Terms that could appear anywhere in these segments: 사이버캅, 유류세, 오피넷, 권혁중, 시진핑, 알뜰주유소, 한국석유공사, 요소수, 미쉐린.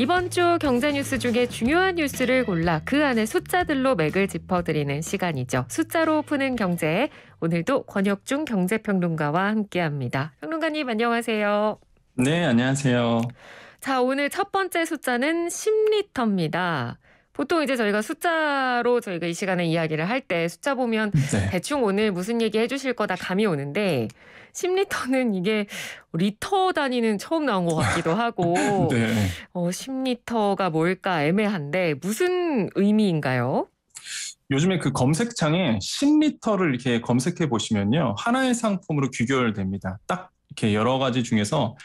이번 주 경제 뉴스 중에 중요한 뉴스를 골라 그 안에 숫자들로 맥을 짚어드리는 시간이죠. 숫자로 푸는 경제, 오늘도 권혁중 경제평론가와 함께합니다. 평론가님 안녕하세요. 네, 안녕하세요. 자, 오늘 첫 번째 숫자는 10리터입니다. 보통 이제 저희가 숫자로 저희가 이 시간에 이야기를 할 때 숫자 보면 네. 대충 오늘 무슨 얘기 해주실 거다 감이 오는데 10리터는 이게 리터 단위는 처음 나온 것 같기도 하고 네. 10리터가 뭘까 애매한데 무슨 의미인가요? 요즘에 그 검색창에 10리터를 이렇게 검색해 보시면요. 하나의 상품으로 귀결됩니다. 딱 이렇게 여러 가지 중에서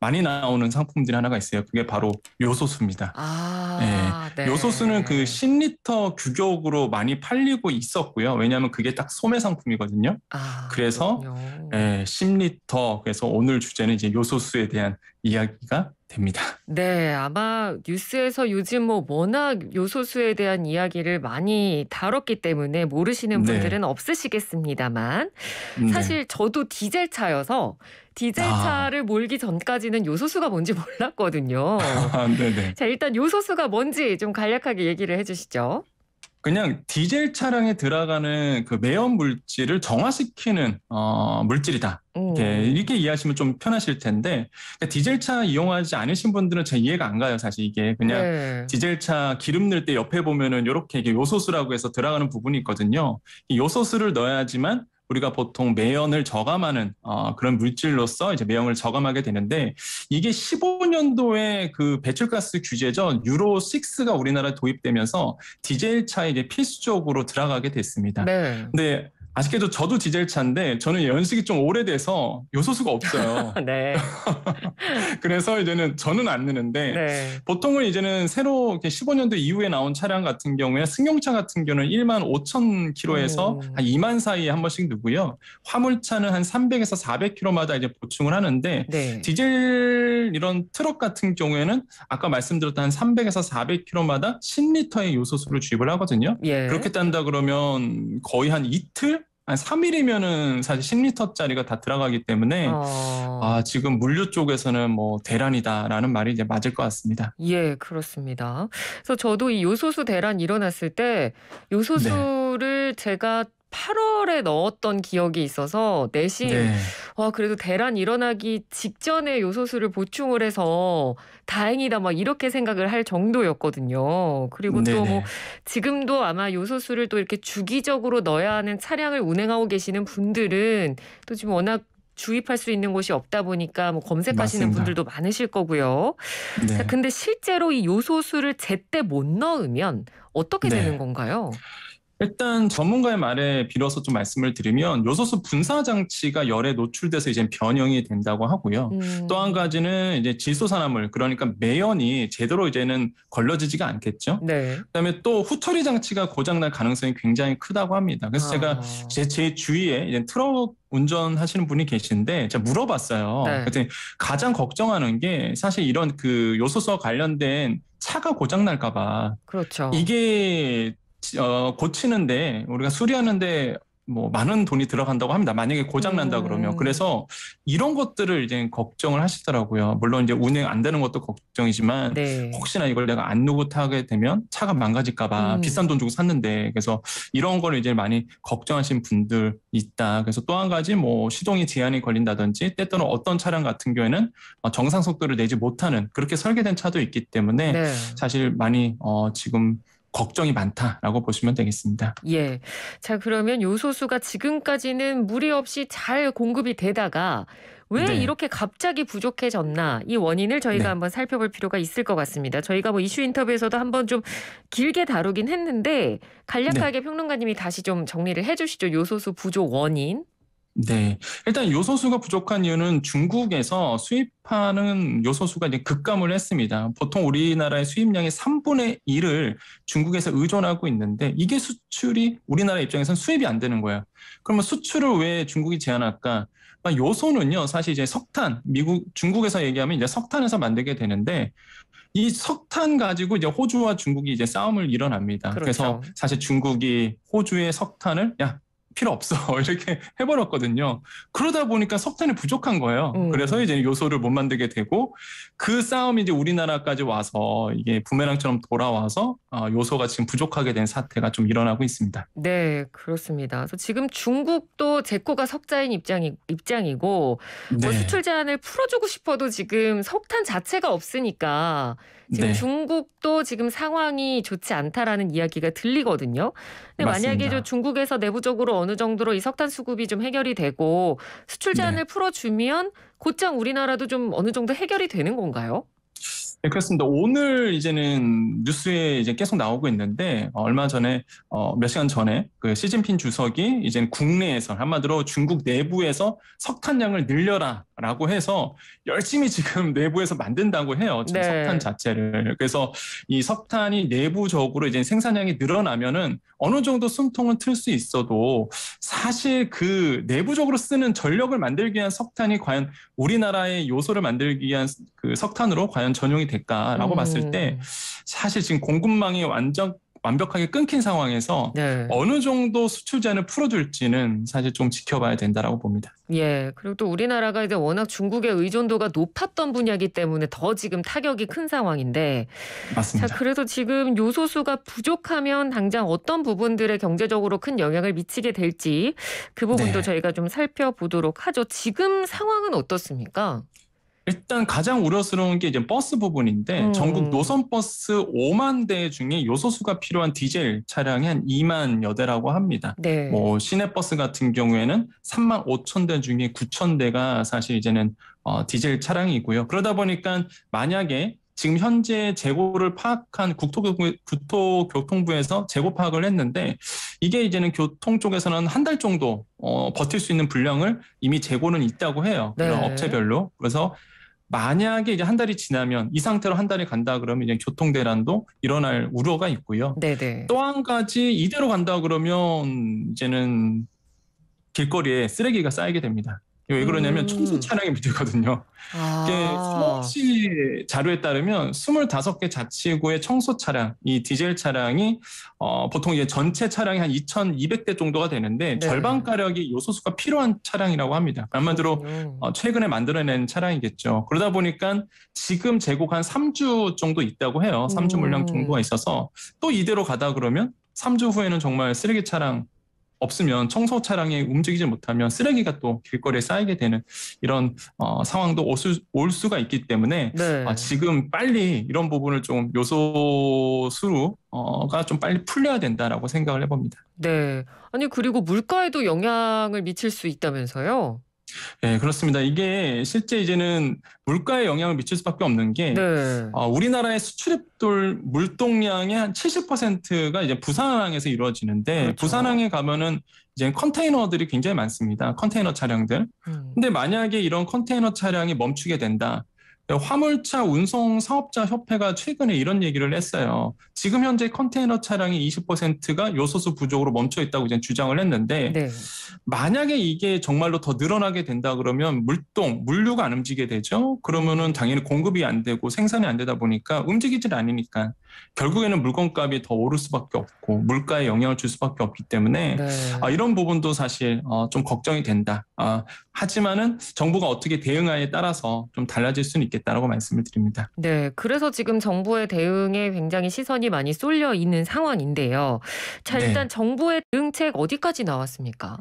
많이 나오는 상품들이 하나가 있어요. 그게 바로 요소수입니다. 아, 네. 네. 요소수는 그 10리터 규격으로 많이 팔리고 있었고요. 왜냐하면 그게 딱 소매 상품이거든요. 아, 그래서 네, 10리터, 그래서 오늘 주제는 이제 요소수에 대한 이야기가 됩니다. 네, 아마 뉴스에서 요즘 워낙 요소수에 대한 이야기를 많이 다뤘기 때문에 모르시는 분들은 네. 없으시겠습니다만 사실 네. 저도 디젤 차여서 디젤 차를 몰기 전까지는 요소수가 뭔지 몰랐거든요. 네네. 자, 일단 요소수가 뭔지 좀 간략하게 얘기를 해주시죠. 그냥 디젤 차량에 들어가는 그 매연 물질을 정화시키는 물질이다. 이렇게 이해하시면 좀 편하실 텐데 그러니까 디젤 차 이용하지 않으신 분들은 잘 이해가 안 가요. 사실 이게 그냥 네. 디젤 차 기름 넣을 때 옆에 보면은 이렇게 이게 요소수라고 해서 들어가는 부분이 있거든요. 이 요소수를 넣어야지만 우리가 보통 매연을 저감하는 그런 물질로서 이제 매연을 저감하게 되는데 이게 15년도에 그 배출가스 규제죠. 유로 6가 우리나라에 도입되면서 디젤 차에 이제 필수적으로 들어가게 됐습니다. 네. 근데 아쉽게도 저도 디젤 차인데 저는 연식이 좀 오래돼서 요소수가 없어요. 네. 그래서 이제는 저는 안 넣는데 네. 보통은 이제는 새로 이렇게 15년도 이후에 나온 차량 같은 경우에 승용차 같은 경우는 15,000km에서 한 2만 사이에 한 번씩 넣고요. 화물차는 한 300에서 400km마다 이제 보충을 하는데 네. 디젤 이런 트럭 같은 경우에는 아까 말씀드렸던 한 300에서 400km마다 10리터의 요소수를 주입을 하거든요. 예. 그렇게 딴다 그러면 거의 한 이틀? 한 3일이면은 사실 10리터짜리가 다 들어가기 때문에 지금 물류 쪽에서는 대란이다라는 말이 이제 맞을 것 같습니다. 예, 그렇습니다. 그래서 저도 이 요소수 대란 일어났을 때 요소수를 네. 제가 8월에 넣었던 기억이 있어서 내심 네. 와 그래도 대란 일어나기 직전에 요소수를 보충을 해서 다행이다 막 이렇게 생각을 할 정도였거든요. 그리고 또 지금도 아마 요소수를 또 이렇게 주기적으로 넣어야 하는 차량을 운행하고 계시는 분들은 또 지금 워낙 주입할 수 있는 곳이 없다 보니까 검색하시는 맞습니다. 분들도 많으실 거고요. 네. 자, 근데 실제로 이 요소수를 제때 못 넣으면 어떻게 네. 되는 건가요? 일단 전문가의 말에 빌어서 좀 말씀을 드리면 요소수 분사 장치가 열에 노출돼서 이제 변형이 된다고 하고요. 또 한 가지는 이제 질소산화물 그러니까 매연이 제대로 이제는 걸러지지가 않겠죠. 네. 그다음에 또 후처리 장치가 고장날 가능성이 굉장히 크다고 합니다. 그래서 제가 제 주위에 이제 트럭 운전하시는 분이 계신데 제가 물어봤어요. 네. 그랬더니 가장 걱정하는 게 사실 이런 그 요소수와 관련된 차가 고장날까 봐. 그렇죠. 이게 고치는데 우리가 수리하는데 많은 돈이 들어간다고 합니다. 만약에 고장 난다 그러면 그래서 이런 것들을 이제 걱정을 하시더라고요. 물론 이제 운행 안 되는 것도 걱정이지만 네. 혹시나 이걸 내가 안 누구 타게 되면 차가 망가질까봐 비싼 돈 주고 샀는데 그래서 이런 걸 이제 많이 걱정하신 분들 있다. 그래서 또 한 가지 시동이 제한이 걸린다든지 때때로 어떤 차량 같은 경우에는 정상 속도를 내지 못하는 그렇게 설계된 차도 있기 때문에 네. 사실 많이 지금 걱정이 많다라고 보시면 되겠습니다. 예. 자, 그러면 요소수가 지금까지는 무리 없이 잘 공급이 되다가 왜 네. 이렇게 갑자기 부족해졌나 이 원인을 저희가 네. 한번 살펴볼 필요가 있을 것 같습니다. 저희가 이슈 인터뷰에서도 한번 좀 길게 다루긴 했는데 간략하게 네. 평론가님이 다시 좀 정리를 해주시죠. 요소수 부족 원인. 네. 일단 요소수가 부족한 이유는 중국에서 수입하는 요소수가 이제 급감을 했습니다. 보통 우리나라의 수입량의 3분의 1을 중국에서 의존하고 있는데 이게 수출이 우리나라 입장에서는 수입이 안 되는 거예요. 그러면 수출을 왜 중국이 제한할까? 요소는요, 사실 이제 석탄, 중국에서 얘기하면 이제 석탄에서 만들게 되는데 이 석탄 가지고 이제 호주와 중국이 이제 싸움을 일어납니다. 그렇죠. 그래서 사실 중국이 호주의 석탄을 필요 없어 이렇게 해버렸거든요. 그러다 보니까 석탄이 부족한 거예요. 그래서 이제 요소를 못 만들게 되고 그 싸움이 이제 우리나라까지 와서 이게 부메랑처럼 돌아와서 요소가 지금 부족하게 된 사태가 좀 일어나고 있습니다. 네, 그렇습니다. 그래서 지금 중국도 재고가 석자인 입장이고 네. 수출 제한을 풀어주고 싶어도 지금 석탄 자체가 없으니까 지금 네. 중국도 지금 상황이 좋지 않다라는 이야기가 들리거든요. 근데 맞습니다. 만약에 저 중국에서 내부적으로 어느 정도로 이 석탄 수급이 좀 해결이 되고 수출 제한을 네. 풀어주면 곧장 우리나라도 좀 어느 정도 해결이 되는 건가요? 네, 그렇습니다. 오늘 이제는 뉴스에 이제 계속 나오고 있는데 얼마 전에 몇 시간 전에 그 시진핑 주석이 이제 국내에서 한마디로 중국 내부에서 석탄량을 늘려라라고 해서 열심히 지금 내부에서 만든다고 해요. 지금 네. 석탄 자체를. 그래서 이 석탄이 내부적으로 이제 생산량이 늘어나면은 어느 정도 숨통은 틀 수 있어도 사실 그 내부적으로 쓰는 전력을 만들기 위한 석탄이 과연 우리나라의 요소를 만들기 위한 그 석탄으로 과연 전용이 될까라고 봤을 때 사실 지금 공급망이 완벽하게 끊긴 상황에서 네. 어느 정도 수출 제한을 풀어줄지는 사실 좀 지켜봐야 된다라고 봅니다. 예, 그리고 또 우리나라가 이제 워낙 중국의 의존도가 높았던 분야이기 때문에 더 지금 타격이 큰 상황인데, 맞습니다. 자, 그래서 지금 요소수가 부족하면 당장 어떤 부분들에 경제적으로 큰 영향을 미치게 될지 그 부분도 네. 저희가 좀 살펴보도록 하죠. 지금 상황은 어떻습니까? 일단 가장 우려스러운 게 이제 버스 부분인데 전국 노선 버스 5만 대 중에 요소수가 필요한 디젤 차량이 한 2만여 대라고 합니다. 네. 뭐 시내버스 같은 경우에는 3만 5천 대 중에 9천 대가 사실 이제는 디젤 차량이고요. 그러다 보니까 만약에 지금 현재 재고를 파악한 국토교통부에서 재고 파악을 했는데 이게 이제는 교통 쪽에서는 한 달 정도 버틸 수 있는 분량을 이미 재고는 있다고 해요. 네. 그런 업체별로. 그래서 만약에 이제 한 달이 지나면 이 상태로 한 달이 간다 그러면 이제 교통 대란도 일어날 우려가 있고요. 네네. 또 한 가지 이대로 간다 그러면 이제는 길거리에 쓰레기가 쌓이게 됩니다. 왜 그러냐면 청소 차량이 밀리거든요. 서울시 자료에 따르면 25개 자치구의 청소 차량, 이 디젤 차량이 보통 이제 전체 차량이 한 2,200대 정도가 되는데 네. 절반가량이 요소수가 필요한 차량이라고 합니다. 한마디로 최근에 만들어낸 차량이겠죠. 그러다 보니까 지금 재고가 한 3주 정도 있다고 해요. 3주 물량 정도가 있어서 또 이대로 가다 그러면 3주 후에는 정말 쓰레기 차량 없으면 청소 차량이 움직이지 못하면 쓰레기가 또 길거리에 쌓이게 되는 이런 상황도 올 수가 있기 때문에 네. 지금 빨리 이런 부분을 좀 요소수가 좀 빨리 풀려야 된다라고 생각을 해봅니다. 네. 아니 그리고 물가에도 영향을 미칠 수 있다면서요? 네, 그렇습니다. 이게 실제 이제는 물가에 영향을 미칠 수밖에 없는 게 네. 우리나라의 수출입돌 물동량의 한 70%가 이제 부산항에서 이루어지는데 그렇죠. 부산항에 가면은 이제 컨테이너들이 굉장히 많습니다. 컨테이너 차량들. 근데 만약에 이런 컨테이너 차량이 멈추게 된다. 화물차 운송 사업자 협회가 최근에 이런 얘기를 했어요. 지금 현재 컨테이너 차량이 20%가 요소수 부족으로 멈춰 있다고 이제 주장을 했는데 네. 만약에 이게 정말로 더 늘어나게 된다 그러면 물류가 안 움직이게 되죠. 그러면은 당연히 공급이 안 되고 생산이 안 되다 보니까 움직이질 않으니까 결국에는 물건값이 더 오를 수밖에 없고 물가에 영향을 줄 수밖에 없기 때문에 네. 이런 부분도 사실 좀 걱정이 된다. 하지만은 정부가 어떻게 대응하냐에 따라서 좀 달라질 수는 있겠다라고 말씀을 드립니다. 네, 그래서 지금 정부의 대응에 굉장히 시선이 많이 쏠려 있는 상황인데요. 자, 일단 네. 정부의 대응책 어디까지 나왔습니까?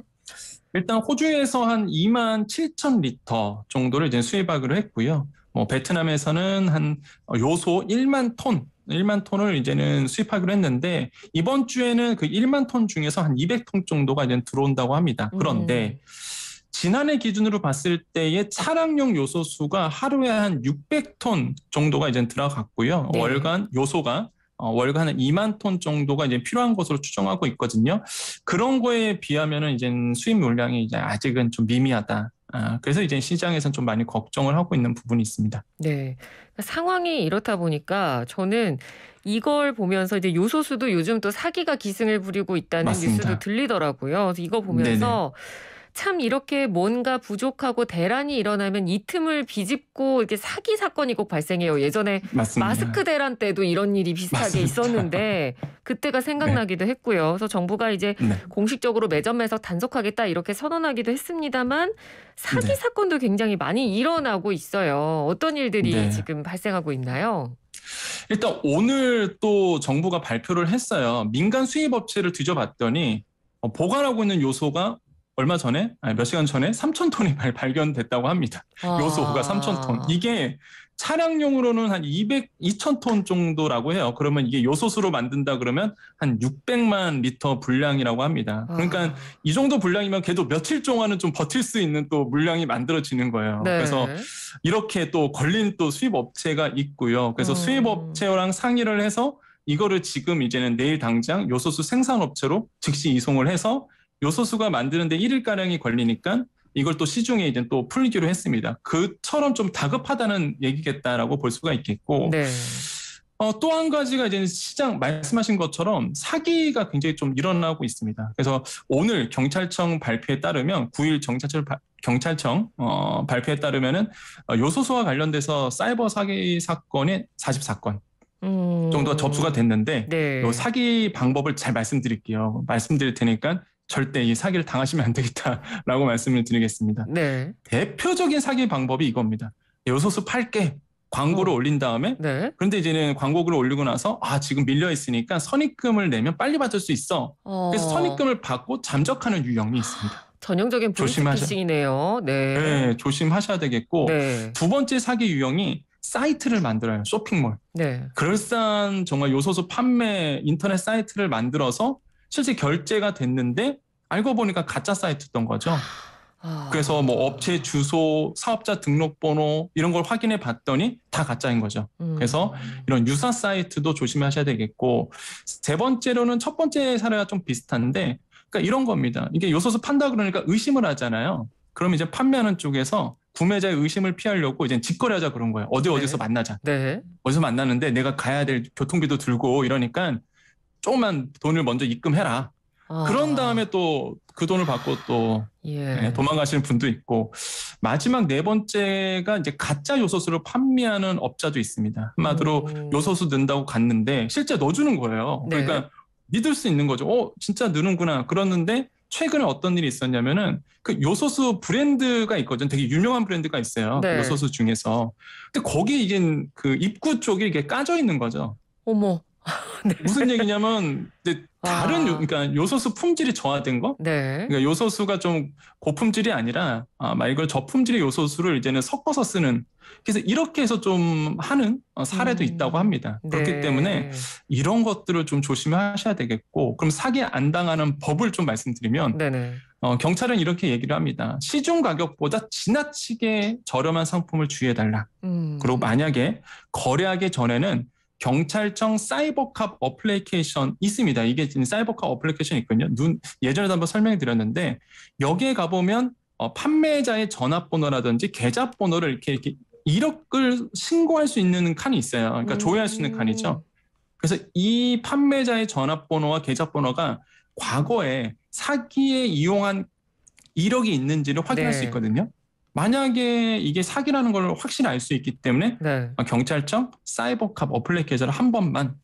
일단 호주에서 한 2만 7천 리터 정도를 이제 수입하기로 했고요. 뭐 베트남에서는 한 요소 1만 톤을 이제는 수입하기로 했는데 이번 주에는 그 1만 톤 중에서 한 200톤 정도가 이제 들어온다고 합니다. 그런데 지난해 기준으로 봤을 때의 차량용 요소수가 하루에 한 600톤 정도가 이제 들어갔고요. 네. 월간 2만 톤 정도가 이제 필요한 것으로 추정하고 있거든요. 그런 거에 비하면은 이제 수입 물량이 이제 아직은 좀 미미하다. 그래서 이제 시장에서는 좀 많이 걱정을 하고 있는 부분이 있습니다. 네, 상황이 이렇다 보니까 저는 이걸 보면서 이제 요소수도 요즘 또 사기가 기승을 부리고 있다는 맞습니다. 뉴스도 들리더라고요. 그래서 이거 보면서. 네네. 참 이렇게 뭔가 부족하고 대란이 일어나면 이 틈을 비집고 이렇게 사기 사건이 꼭 발생해요. 예전에 맞습니다. 마스크 대란 때도 이런 일이 비슷하게 맞습니다. 있었는데 그때가 생각나기도 네. 했고요. 그래서 정부가 이제 네. 공식적으로 매점에서 단속하겠다 이렇게 선언하기도 했습니다만 사기 네. 사건도 굉장히 많이 일어나고 있어요. 어떤 일들이 네. 지금 발생하고 있나요? 일단 오늘 또 정부가 발표를 했어요. 민간 수입업체를 뒤져봤더니 보관하고 있는 요소가 얼마 전에, 몇 시간 전에 3,000톤이 발견됐다고 합니다. 요소가 3,000톤. 이게 차량용으로는 한 2,000톤 정도라고 해요. 그러면 이게 요소수로 만든다 그러면 한 600만 리터 분량이라고 합니다. 그러니까 이 정도 분량이면 걔도 며칠 동안은 좀 버틸 수 있는 또 물량이 만들어지는 거예요. 네. 그래서 이렇게 또 걸린 또 수입업체가 있고요. 그래서 수입업체랑 상의를 해서 이거를 지금 이제는 내일 당장 요소수 생산업체로 즉시 이송을 해서 요소수가 만드는데 1일가량이 걸리니까 이걸 또 시중에 이제 또 풀기로 했습니다. 그처럼 좀 다급하다는 얘기겠다라고 볼 수가 있겠고 네. 또 한 가지가 이제 시장 말씀하신 것처럼 사기가 굉장히 좀 일어나고 있습니다. 그래서 오늘 경찰청 발표에 따르면 9일 경찰청 발표에 따르면은 요소수와 관련돼서 사이버 사기 사건이 44건. 정도가 접수가 됐는데 네. 사기 방법을 잘 말씀드릴게요. 말씀드릴 테니까 절대 이 사기를 당하시면 안 되겠다라고 말씀을 드리겠습니다. 네. 대표적인 사기 방법이 이겁니다. 요소수 팔게 광고를 올린 다음에 네. 그런데 이제는 광고를 올리고 나서 지금 밀려 있으니까 선입금을 내면 빨리 받을 수 있어. 그래서 선입금을 받고 잠적하는 유형이 있습니다. 전형적인 보이스피싱이네요. 네. 네, 조심하셔야 되겠고 네. 두 번째 사기 유형이 사이트를 만들어요. 쇼핑몰. 네. 그럴싸한 정말 요소수 판매 인터넷 사이트를 만들어서 실제 결제가 됐는데 알고 보니까 가짜 사이트였던 거죠. 그래서 뭐 업체 주소, 사업자 등록번호 이런 걸 확인해 봤더니 다 가짜인 거죠. 그래서 이런 유사 사이트도 조심하셔야 되겠고 세 번째로는 첫 번째 사례와 좀 비슷한데 그러니까 이런 겁니다. 이게 요소수 판다 그러니까 의심을 하잖아요. 그럼 이제 판매하는 쪽에서 구매자의 의심을 피하려고 이제 직거래하자 그런 거예요. 어디서 네. 만나자. 네. 어디서 만나는데 내가 가야 될 교통비도 들고 이러니까 조금만 돈을 먼저 입금해라. 그런 다음에 또 그 돈을 받고 또 예. 도망가시는 분도 있고 마지막 네 번째가 이제 가짜 요소수를 판매하는 업자도 있습니다. 한마디로 요소수 넣는다고 갔는데 실제 넣어주는 거예요. 네. 그러니까 믿을 수 있는 거죠. 진짜 넣는구나. 그러는데 최근에 어떤 일이 있었냐면은 그 요소수 브랜드가 있거든요. 되게 유명한 브랜드가 있어요. 네. 요소수 중에서. 근데 거기에 이게 그 입구 쪽이 이렇게 까져 있는 거죠. 어머. 네. 무슨 얘기냐면 다른 그러니까 요소수 품질이 저하된 거. 네. 그러니까 요소수가 좀 고품질이 아니라 막 이걸 저품질의 요소수를 이제는 섞어서 쓰는. 그래서 이렇게 해서 좀 하는 사례도 있다고 합니다. 그렇기 네. 때문에 이런 것들을 좀 조심하셔야 되겠고 그럼 사기 안 당하는 법을 좀 말씀드리면 네네. 경찰은 이렇게 얘기를 합니다. 시중 가격보다 지나치게 저렴한 상품을 주의해달라. 그리고 만약에 거래하기 전에는 경찰청 사이버캅 어플리케이션 있습니다. 이게 지금 사이버캅 어플리케이션이 있거든요. 예전에도 한번 설명해 드렸는데 여기에 가보면 판매자의 전화번호라든지 계좌번호를 이렇게 이력을 신고할 수 있는 칸이 있어요. 그러니까 조회할 수 있는 칸이죠. 그래서 이 판매자의 전화번호와 계좌번호가 과거에 사기에 이용한 이력이 있는지를 확인할 네. 수 있거든요. 만약에 이게 사기라는 걸 확실히 알 수 있기 때문에 네. 경찰청 사이버캅 어플리케이션을 한 번만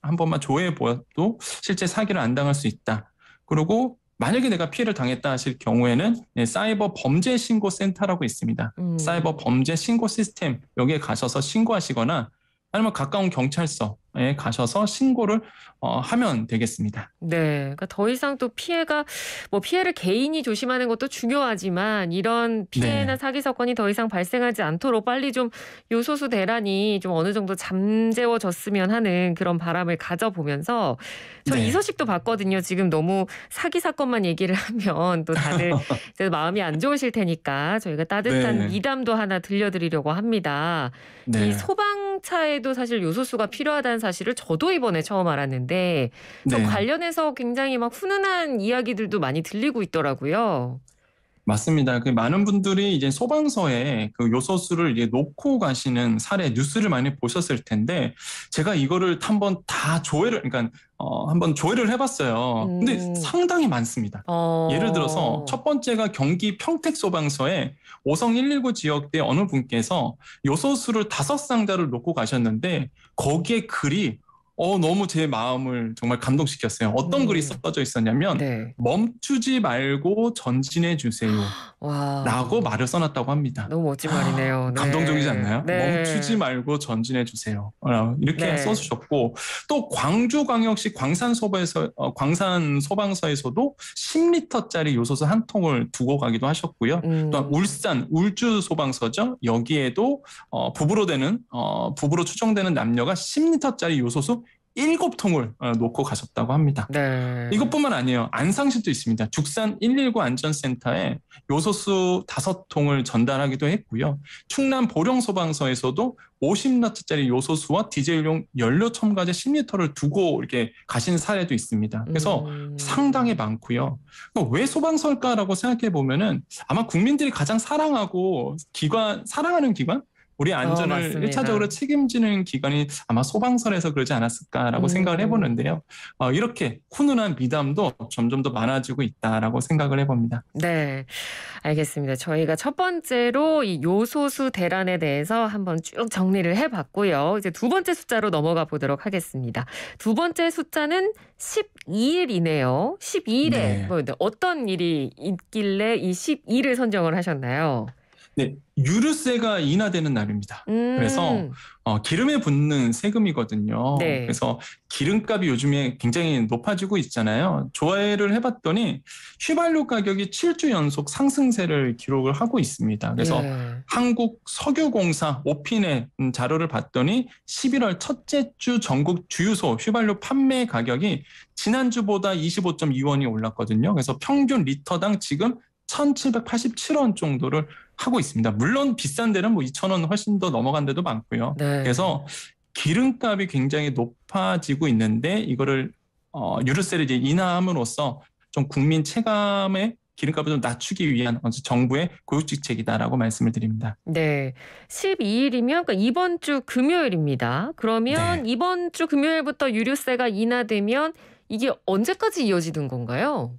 조회해 보아도 실제 사기를 안 당할 수 있다. 그리고 만약에 내가 피해를 당했다 하실 경우에는 네, 사이버 범죄 신고 센터라고 있습니다. 사이버 범죄 신고 시스템 여기에 가셔서 신고하시거나 아니면 가까운 경찰서에 가셔서 신고를 하면 되겠습니다. 네, 그러니까 더 이상 또 피해를 개인이 조심하는 것도 중요하지만 이런 피해나 네. 사기 사건이 더 이상 발생하지 않도록 빨리 좀 요소수 대란이 좀 어느 정도 잠재워졌으면 하는 그런 바람을 가져보면서 저 이 네. 소식도 봤거든요. 지금 너무 사기 사건만 얘기를 하면 또 다들 마음이 안 좋으실 테니까 저희가 따뜻한 네. 미담도 하나 들려드리려고 합니다. 네. 이 소방차에 도 사실 요소수가 필요하다는 사실을 저도 이번에 처음 알았는데 네. 관련해서 굉장히 막 훈훈한 이야기들도 많이 들리고 있더라고요. 맞습니다. 그 많은 분들이 이제 소방서에 그 요소수를 이제 놓고 가시는 사례 뉴스를 많이 보셨을 텐데 제가 이거를 한번 다 조회를 그러니까 한번 조회를 해봤어요. 근데 상당히 많습니다. 예를 들어서 첫 번째가 경기 평택소방서에 오성 119 지역대 어느 분께서 요소수를 5 상자를 놓고 가셨는데 거기에 글이 너무 제 마음을 정말 감동시켰어요. 어떤 글이 써져 있었냐면 멈추지 말고 전진해 주세요. 와. 라고 말을 써놨다고 합니다. 너무 멋진 말이네요. 네. 감동적이지 않나요? 네. 멈추지 말고 전진해 주세요. 이렇게 써주셨고 또 광주광역시 광산소방서에서도 10리터짜리 요소수 한 통을 두고 가기도 하셨고요. 또한 울산 울주소방서죠. 여기에도 부부로 추정되는 남녀가 10리터짜리 요소수 7통을 놓고 가셨다고 합니다. 네. 이것뿐만 아니에요. 안상시도 있습니다. 죽산 119 안전센터에 요소수 5통을 전달하기도 했고요. 충남 보령소방서에서도 50리터짜리 요소수와 디젤용 연료 첨가제 10리터를 두고 이렇게 가신 사례도 있습니다. 그래서 상당히 많고요. 그러니까 왜 소방서일까라고 생각해 보면은 아마 국민들이 가장 사랑하는 기관? 우리 안전을 1차적으로 책임지는 기관이 아마 소방서에서 그러지 않았을까라고 생각을 해보는데요. 이렇게 훈훈한 미담도 점점 더 많아지고 있다라고 생각을 해봅니다. 네, 알겠습니다. 저희가 첫 번째로 이 요소수 대란에 대해서 한번 쭉 정리를 해봤고요. 이제 두 번째 숫자로 넘어가 보도록 하겠습니다. 두 번째 숫자는 12일이네요. 12일에 어떤 일이 있길래 이 12일을 선정을 하셨나요? 네, 유류세가 인하되는 날입니다. 그래서 기름에 붙는 세금이거든요. 네. 그래서 기름값이 요즘에 굉장히 높아지고 있잖아요. 조회를 해봤더니 휘발유 가격이 7주 연속 상승세를 기록을 하고 있습니다. 그래서 한국석유공사 오피넷 자료를 봤더니 11월 첫째 주 전국 주유소 휘발유 판매 가격이 지난주보다 25.2원이 올랐거든요. 그래서 평균 리터당 지금 1,787원 정도를 하고 있습니다. 물론 비싼 데는 2,000원 훨씬 더 넘어간 데도 많고요. 네. 그래서 기름값이 굉장히 높아지고 있는데 이거를 유류세를 이제 인하함으로써 좀 국민 체감의 기름값을 좀 낮추기 위한 정부의 고육지책이다라고 말씀을 드립니다. 네, 12일이면 그러니까 이번 주 금요일입니다. 그러면 이번 주 금요일부터 유류세가 인하되면 이게 언제까지 이어지는 건가요?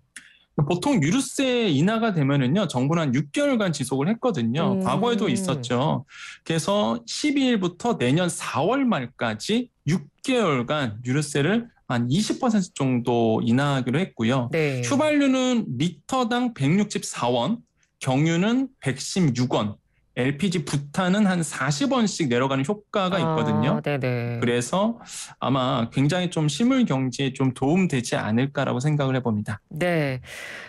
보통 유류세 인하가 되면은요, 정부는 한 6개월간 지속을 했거든요. 과거에도 있었죠. 그래서 12일부터 내년 4월 말까지 6개월간 유류세를 한 20% 정도 인하하기로 했고요. 네. 휘발유는 리터당 164원, 경유는 116원, LPG 부탄은 한 40원씩 내려가는 효과가 있거든요. 그래서 아마 굉장히 좀 실물 경제에 좀 도움되지 않을까라고 생각을 해봅니다. 네,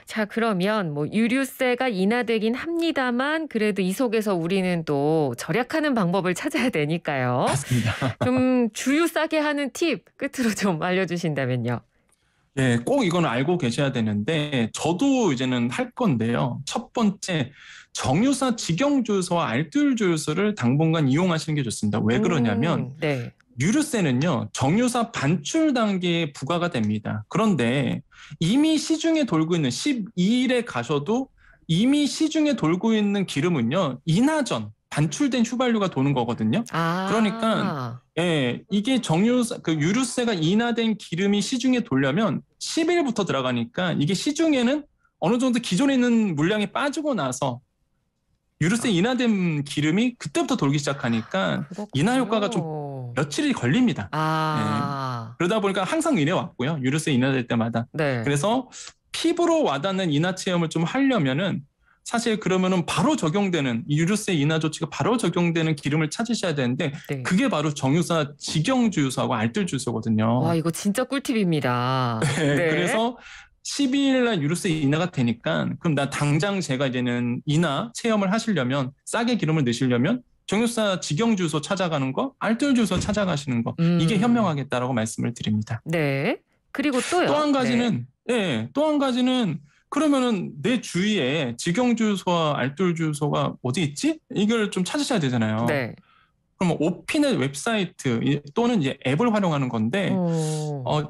자 그러면 유류세가 인하되긴 합니다만 그래도 이 속에서 우리는 또 절약하는 방법을 찾아야 되니까요. 맞습니다. 좀 주유 싸게 하는 팁 끝으로 좀 알려주신다면요. 예, 꼭 이건 알고 계셔야 되는데 저도 이제는 할 건데요. 첫 번째, 정유사 직영주유소와 알뜰주유소를 당분간 이용하시는 게 좋습니다. 왜 그러냐면 유류세는요, 정유사 반출 단계에 부과가 됩니다. 그런데 이미 시중에 돌고 있는 12일에 가셔도 이미 시중에 돌고 있는 기름은요, 인하 전 반출된 휘발유가 도는 거거든요. 그러니까 이게 유류세가 인하된 기름이 시중에 돌려면 10일부터 들어가니까 이게 시중에는 어느 정도 기존에 있는 물량이 빠지고 나서 유류세 인하된 기름이 그때부터 돌기 시작하니까 인하 효과가 좀 며칠이 걸립니다. 그러다 보니까 항상 이래왔고요. 유류세 인하될 때마다. 그래서 피부로 와닿는 인하 체험을 좀 하려면은 사실 그러면은 바로 적용되는 유류세 인하 조치가 바로 적용되는 기름을 찾으셔야 되는데 그게 바로 정유사 직영주유소하고 알뜰주유소거든요. 와, 이거 진짜 꿀팁입니다. 그래서 12일 날 유류세 인하가 되니까 그럼 나 당장 제가 이제는 인하 체험을 하시려면 싸게 기름을 넣으시려면 정유사 직영주유소 찾아가는 거, 알뜰주유소 찾아가시는 거 이게 현명하겠다라고 말씀을 드립니다. 네. 그리고 또요. 또 한 가지는 그러면은 내 주위에 직영주유소와 알뜰주유소가 어디 있지? 이걸 좀 찾으셔야 되잖아요. 그럼 오피넷 웹사이트 또는 이제 앱을 활용하는 건데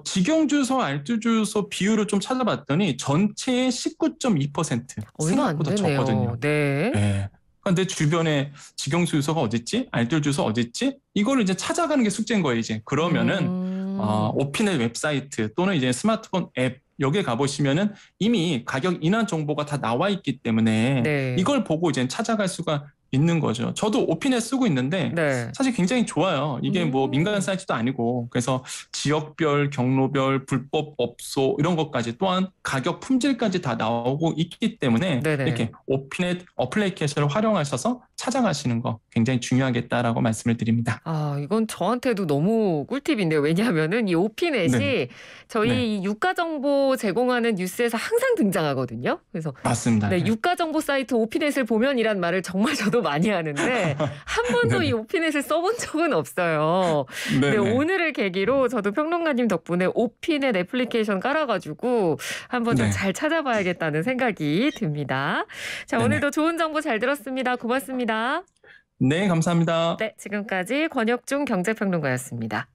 직영주유소와 알뜰주유소 비율을 좀 찾아봤더니 전체의 19.2% 생각보다 적거든요. 그러니까 내 주변에 직영주유소가 어디 있지? 알뜰주유소 어디 있지? 이거를 이제 찾아가는 게 숙제인 거예요. 이제 그러면은 오피넷 웹사이트 또는 이제 스마트폰 앱 여기에 가보시면은 이미 가격 인하 정보가 다 나와 있기 때문에 네. 이걸 보고 이제 찾아갈 수가 있는 거죠. 저도 오피넷 쓰고 있는데 네. 사실 굉장히 좋아요. 이게 뭐 민간 사이트도 아니고 그래서 지역별, 경로별, 불법 업소 이런 것까지 또한 가격 품질까지 다 나오고 있기 때문에 네네. 이렇게 오피넷 어플리케이션을 활용하셔서 찾아가시는 거 굉장히 중요하겠다라고 말씀을 드립니다. 아, 이건 저한테도 너무 꿀팁인데요. 왜냐하면은 이 오피넷이 네. 저희 네. 이 유가 정보 제공하는 뉴스에서 항상 등장하거든요. 그래서 맞습니다. 네, 유가 정보 사이트 오피넷을 보면이란 말을 정말 저도 많이 하는데 한 번도 이 오피넷을 써본 적은 없어요. 근데 오늘을 계기로 저도 평론가님 덕분에 오피넷 애플리케이션 깔아가지고 한 번 더 잘 찾아봐야겠다는 생각이 듭니다. 자, 오늘도 좋은 정보 잘 들었습니다. 고맙습니다. 네, 감사합니다. 네, 지금까지 권혁중 경제평론가였습니다.